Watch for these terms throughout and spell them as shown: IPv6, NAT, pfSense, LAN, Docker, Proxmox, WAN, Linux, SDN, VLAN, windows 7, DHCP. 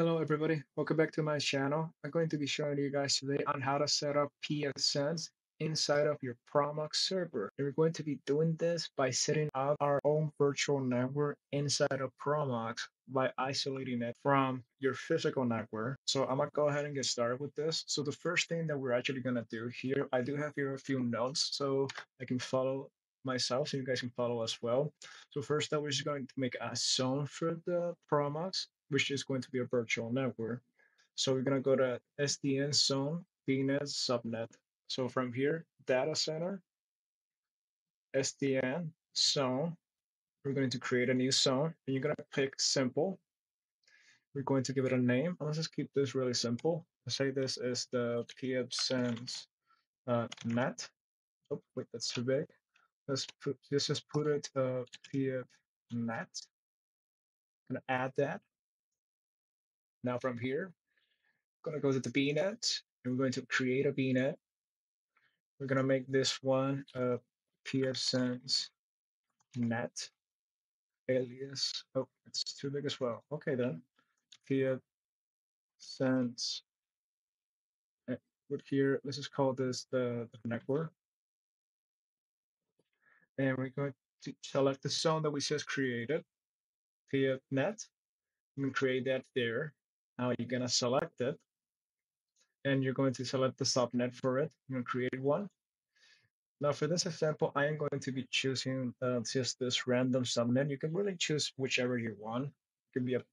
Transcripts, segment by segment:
Hello everybody, welcome back to my channel. I'm going to be showing you guys today on how to set up pfSense inside of your Proxmox server. And we're going to be doing this by setting up our own virtual network inside of Proxmox by isolating it from your physical network. So I'm gonna go ahead and get started with this. So the first thing that we're actually gonna do here, I do have here a few notes so I can follow myself, so you guys can follow as well. So first up, we're just going to make a zone for the Proxmox, which is going to be a virtual network. So we're gonna go to SDN zone, VNet, subnet. So from here, data center, SDN zone. We're going to create a new zone and you're gonna pick simple. We're going to give it a name. Let's just keep this really simple. Let's say this is the pfSense NAT. Oh, wait, that's too big. Let's just put it pfNAT. Gonna add that. Now from here, I'm gonna go to the VNet, and we're going to create a VNet. We're gonna make this one a pfSense NAT alias. Oh, it's too big as well. Okay then, pfSense. With here, let's just call this the network, and we're going to select the zone that we just created, pfNet. I'm gonna create that there. Now you're going to select it, and you're going to select the subnet for it. I'm going to create one. Now for this example, I am going to be choosing just this random subnet. You can really choose whichever you want. It can be a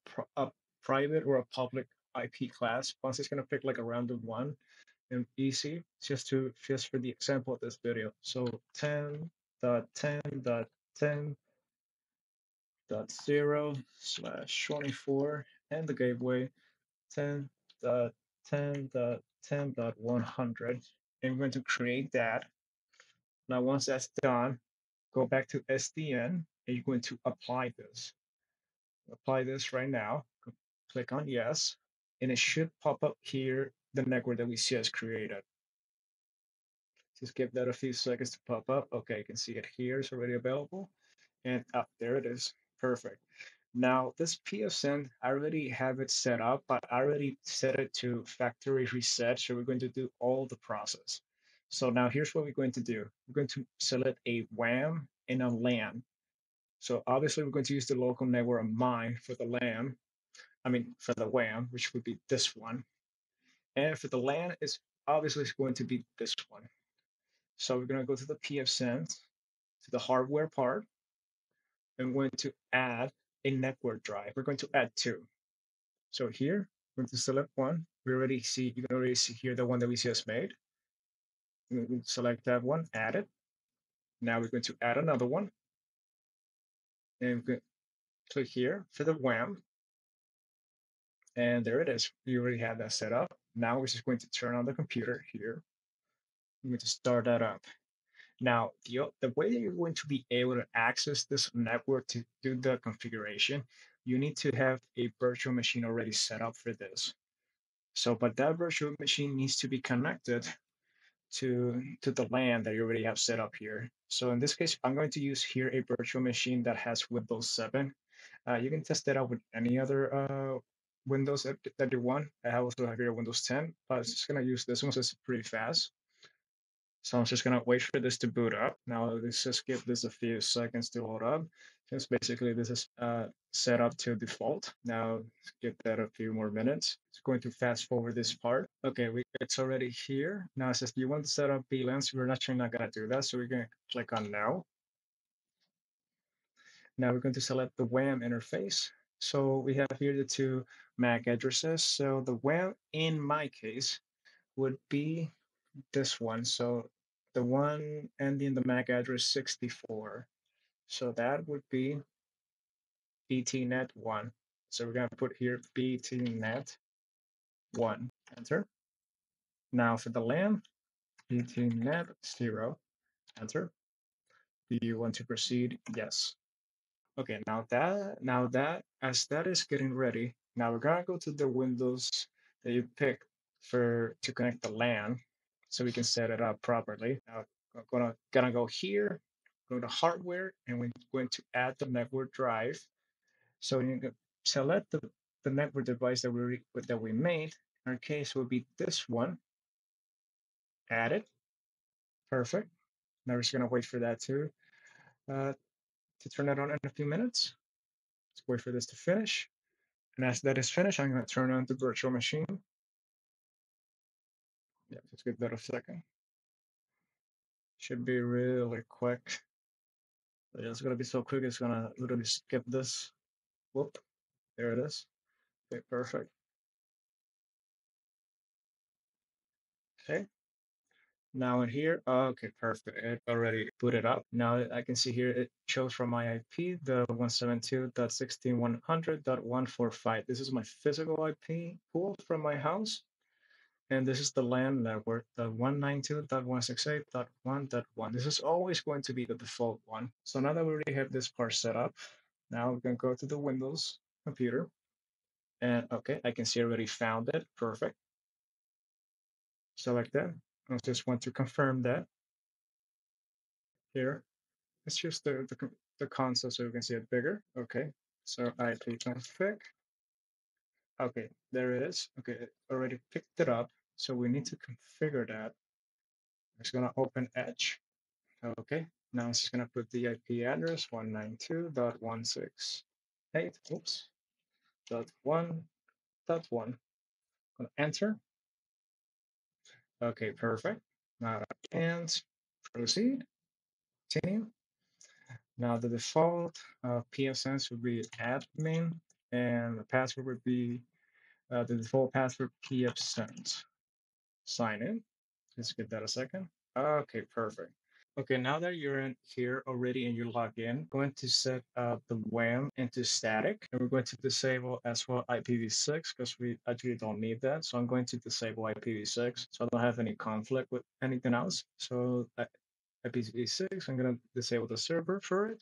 private or a public IP class. Once it's going to pick like a random one, and easy just for the example of this video. So 10.10.10.0/24 and the gateway 10.10.10.100, and we're going to create that. Now once that's done, go back to SDN and you're going to apply this. Apply this right now. Click on yes, and it should pop up here the network that we just created. Just give that a few seconds to pop up. Okay, you can see it here. It's already available, and up there it is. Perfect. Now this pfSense, I already have it set up, but I already set it to factory reset. So we're going to do all the process. So now here's what we're going to do. We're going to select a WAN and a LAN. So obviously we're going to use the local network of mine for the WAN, which would be this one. And for the LAN, it's obviously going to be this one. So we're going to go to the pfSense, to the hardware part. I'm going to add a network drive. We're going to add two. So here, we're going to select one. You can already see here the one that we just made. We're going to select that one, add it. Now we're going to add another one. And we're going to click here for the WAN. And there it is. You already have that set up. Now we're just going to turn on the computer here. I'm going to start that up. Now, the way that you're going to be able to access this network to do the configuration, you need to have a virtual machine already set up for this. So, but that virtual machine needs to be connected to the LAN that you already have set up here. So in this case, I'm going to use here a virtual machine that has Windows 7. You can test that out with any other Windows that you want. I also have here Windows 10, but I'm just going to use this one since it's pretty fast. So I'm just going to wait for this to boot up. Now let's just give this a few seconds to load up. Since basically this is set up to default. Now let's give that a few more minutes. It's going to fast forward this part. Okay, it's already here. Now it says, do you want to set up VLANs? We're actually not going to do that. So we're going to click on now. Now we're going to select the WAN interface. So we have here the two MAC addresses. So the WAN in my case would be this one, so the one ending the MAC address 64, so that would be btnet1. So we're going to put here btnet1, enter. Now for the LAN, btnet0, enter. Do you want to proceed? Yes. Okay, now that as that is getting ready, now we're going to go to the windows that you pick to connect the LAN, so we can set it up properly. Now I'm gonna go here, go to hardware, and we're going to add the network drive. So you can select the the network device that we made. Our case would be this one. Add it. Perfect. Now we're just going to wait for that to turn that on in a few minutes. Let's wait for this to finish. And as that is finished, I'm going to turn on the virtual machine. Yeah, let's give that a second. Should be really quick. It's going to be so quick, it's going to literally skip this. Whoop. There it is. Okay, perfect. Okay. Now in here, okay, perfect. It already booted up. Now I can see here it shows from my IP, the 172.16.100.145. This is my physical IP pool from my house. And this is the LAN network, the 192.168.1.1. This is always going to be the default one. So now that we already have this part set up, now we're going to go to the Windows computer. And okay, I can see I already found it. Perfect. Select that. I just want to confirm that. Here, it's just the console so we can see it bigger. Okay, so ipconfig. Okay, there it is. Okay, it already picked it up. So we need to configure that. I'm just going to open Edge. Okay, now it's just going to put the IP address 192.168. Oops. .1.1. Going to enter. Okay, perfect. Now and proceed. Continue. Now the default pfSense would be admin. And the password would be the default password pfSense. Sign in. Let's give that a second. Okay, perfect. Okay, now that you're in here already and you're logged in, I'm going to set the WAN into static, and we're going to disable as well IPv6 because we actually don't need that. So I'm going to disable IPv6 so I don't have any conflict with anything else. So IPv6, I'm going to disable the server for it.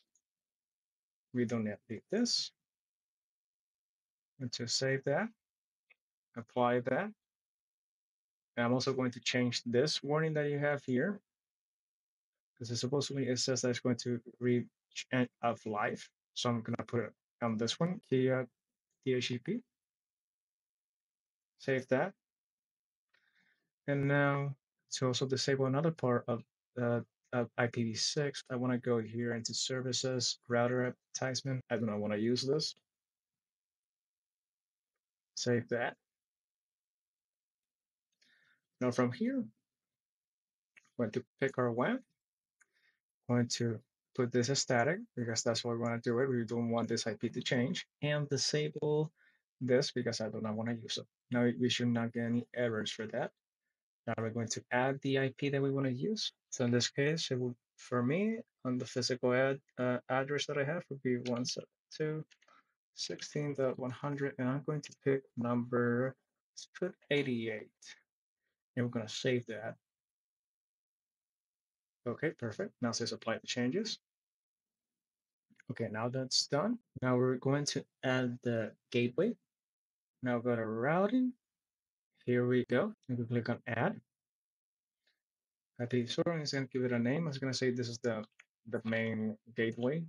We don't need this. And to save that, apply that. And I'm also going to change this warning that you have here. Because it supposedly it says that it's going to reach end of life. So I'm going to put it on this one, DHCP. Save that. And now to also disable another part of IPv6, I want to go here into services, router advertisement. I do not want to use this. Save that. Now from here, I'm going to pick our WAN. I'm going to put this as static because that's what we want to do it. We don't want this IP to change, and disable this because I do not want to use it. Now we should not get any errors for that. Now we're going to add the IP that we want to use. So in this case, it will, for me, on the physical address that I have would be 172.16.100, and I'm going to pick number, let's put 88, and we're going to save that. Okay, perfect. Now it says apply the changes. Okay, now that's done. Now we're going to add the gateway. Now go to routing. Here we go. And we click on add. I think sorry, it's going to give it a name. I was going to say this is the main gateway.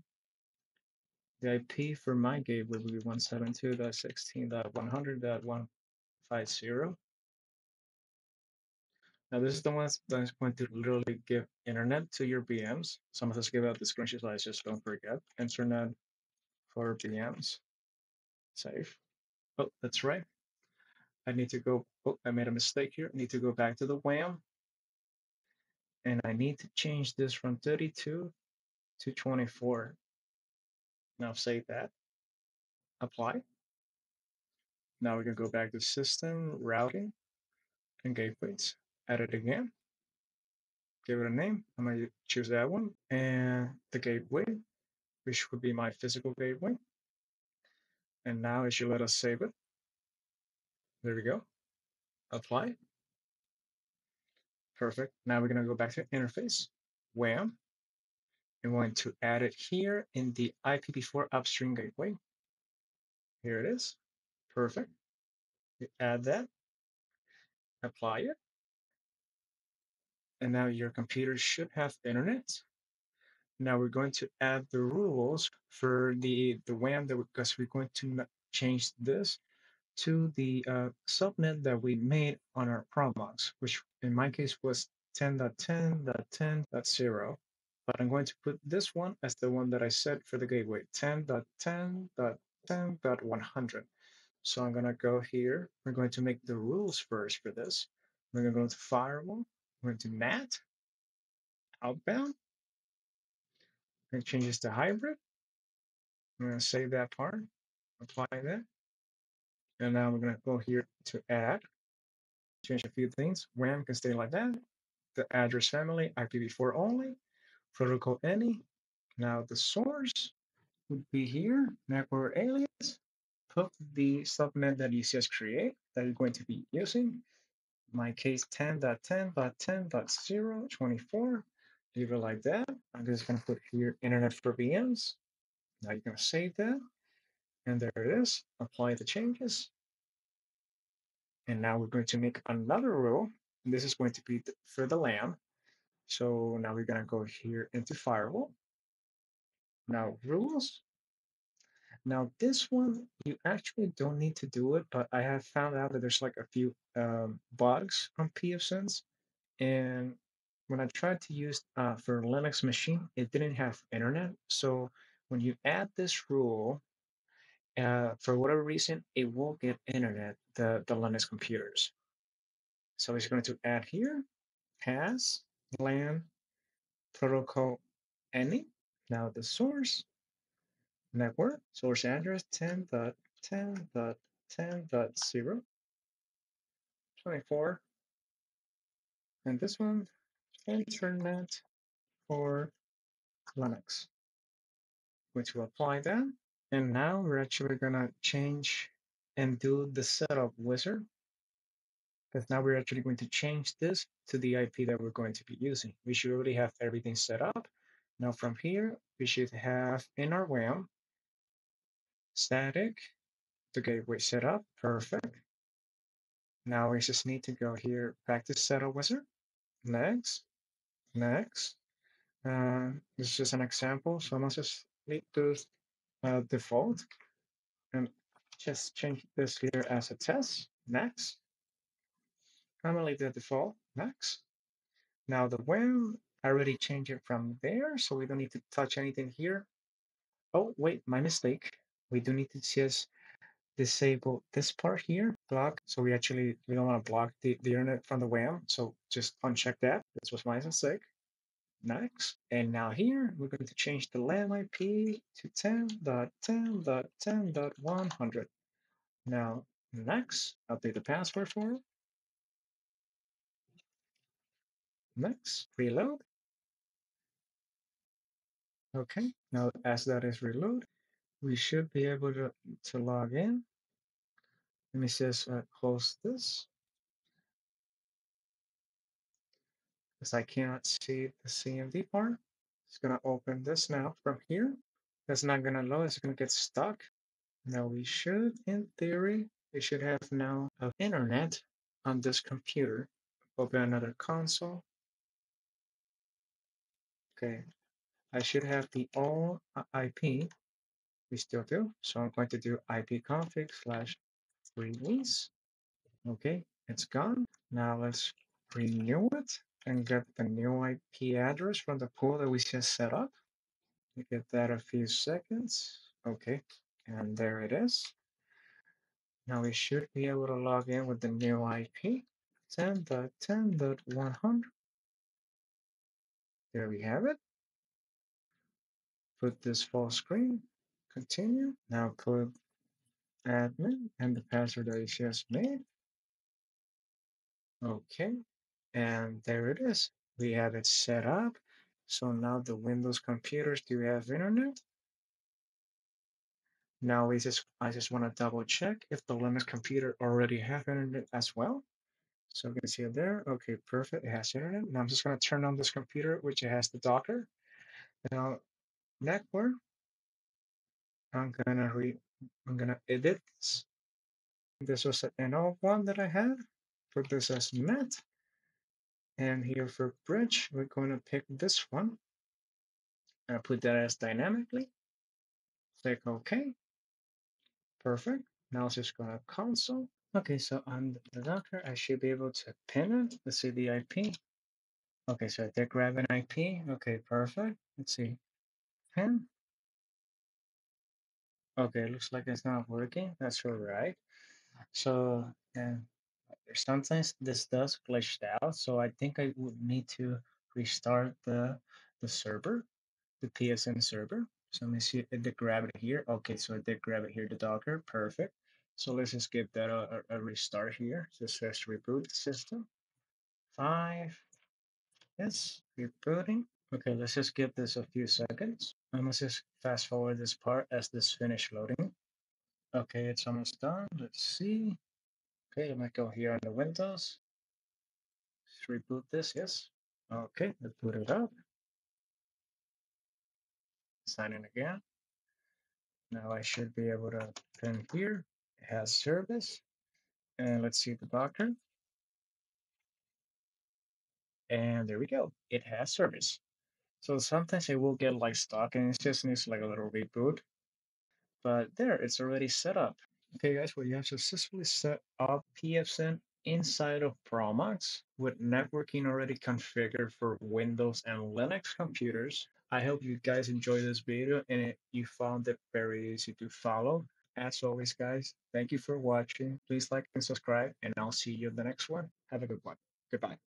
The IP for my gateway will be 172.16.100.150. Now, this is the one that's going to literally give internet to your VMs. Some of us give out the screenshot, so I just don't forget. Internet for VMs. Save. Oh, that's right. I need to go. Oh, I made a mistake here. I need to go back to the WAN. And I need to change this from 32 to 24. Now save that, apply. Now we can go back to system, routing, and gateways. Add it again, give it a name. I'm gonna choose that one. And the gateway, which would be my physical gateway. And now it should let us save it. There we go, apply. Perfect, now we're gonna go back to interface, WAN. I'm going to add it here in the IPv4 upstream gateway. Here it is. Perfect. You add that. Apply it. And now your computer should have internet. Now we're going to add the rules for the WAN because we're going to change this to the subnet that we made on our Proxmox, which in my case was 10.10.10.0. But I'm going to put this one as the one that I set for the gateway, 10.10.10.100. So I'm going to go here. We're going to make the rules first for this. We're going to go to firewall. We're going to NAT, outbound. We're going to change this to hybrid. I'm going to save that part, apply that. And now we're going to go here to add, change a few things. WAN can stay like that. The address family, IPv4 only. Protocol any. Now the source would be here, network alias. Put the subnet that you just create that you're going to be using. In my case, 10.10.10.0.24. Leave it like that. I'm just going to put here internet for VMs. Now you're going to save that. And there it is. Apply the changes. And now we're going to make another rule. And this is going to be for the LAN. So now we're going to go here into firewall. Now rules. Now this one, you actually don't need to do it, but I have found out that there's like a few bugs on pfSense. And when I tried to use for Linux machine, it didn't have internet. So when you add this rule, for whatever reason, it will get internet, the Linux computers. So it's going to add here, has LAN protocol any. Now the source network, source address 10.10.10.0, 24. And this one, internet for Linux. Going to apply that. And now we're actually going to change and do the setup wizard. Because now we're actually going to change this to the IP that we're going to be using. We should already have everything set up. Now from here, we should have in our WAN, static, the gateway setup, perfect. Now we just need to go here, back to setup wizard, next, next. This is just an example, so I must just need to default and just change this here as a test, next. I'm gonna leave that default, next. Now the WAN, I already changed it from there, so we don't need to touch anything here. Oh, wait, my mistake. We do need to just disable this part here, block. So we don't want to block the internet from the WAN. So just uncheck that. This was my mistake. Next. And now here, we're going to change the LAN IP to 10.10.10.100. Now, next, update the password for it. Next, reload. Okay, now as that is reload, we should be able to log in. Let me just close this, because I cannot see the CMD part. It's gonna open this now from here. That's not gonna load, it's gonna get stuck. Now we should, in theory, we should have now internet on this computer. Open another console. Okay, I should have the old IP. We still do. So I'm going to do ipconfig/release. Okay, it's gone. Now let's renew it and get the new IP address from the pool that we just set up. We get that a few seconds. Okay, and there it is. Now we should be able to log in with the new IP 10.10.100. There we have it. Put this full screen, continue. Now put admin and the password that you just made. Okay, and there it is. We have it set up. So now the Windows computers do have internet. Now I just want to double check if the Linux computer already have internet as well. So we can see it there. Okay, perfect. It has internet. Now I'm just going to turn on this computer, which it has the Docker. Now, network. I'm gonna edit this. This was an old one that I had. Put this as NAT. And here for bridge, we're going to pick this one. And put that as dynamically. Click OK. Perfect. Now let's just go to console. Okay, so on the Docker, I should be able to pin it. Let's see the IP. Okay, so I did grab an IP. Okay, perfect. Let's see. Pin. Okay, it looks like it's not working. That's all right. So sometimes this does glitch out. So I think I would need to restart the server, the pfSense server. So let me see if I did grab it here. Okay, so I did grab it here, the Docker. Perfect. So let's just give that a restart here. Just says reboot the system. 5. Yes, rebooting. Okay, let's just give this a few seconds. And let's just fast forward this part as this finish loading. Okay, it's almost done. Let's see. Okay, I might go here on the Windows. Let's reboot this, yes. Okay, let's boot it up. Sign in again. Now I should be able to pin here. It has service. And let's see the Docker. And there we go. It has service. So sometimes it will get like stuck and it just needs like a little reboot. But there, it's already set up. Okay, guys, well, you have successfully set up pfSense inside of Proxmox with networking already configured for Windows and Linux computers. I hope you guys enjoyed this video and you found it very easy to follow. As always, guys, thank you for watching. Please like and subscribe, and I'll see you in the next one. Have a good one. Goodbye.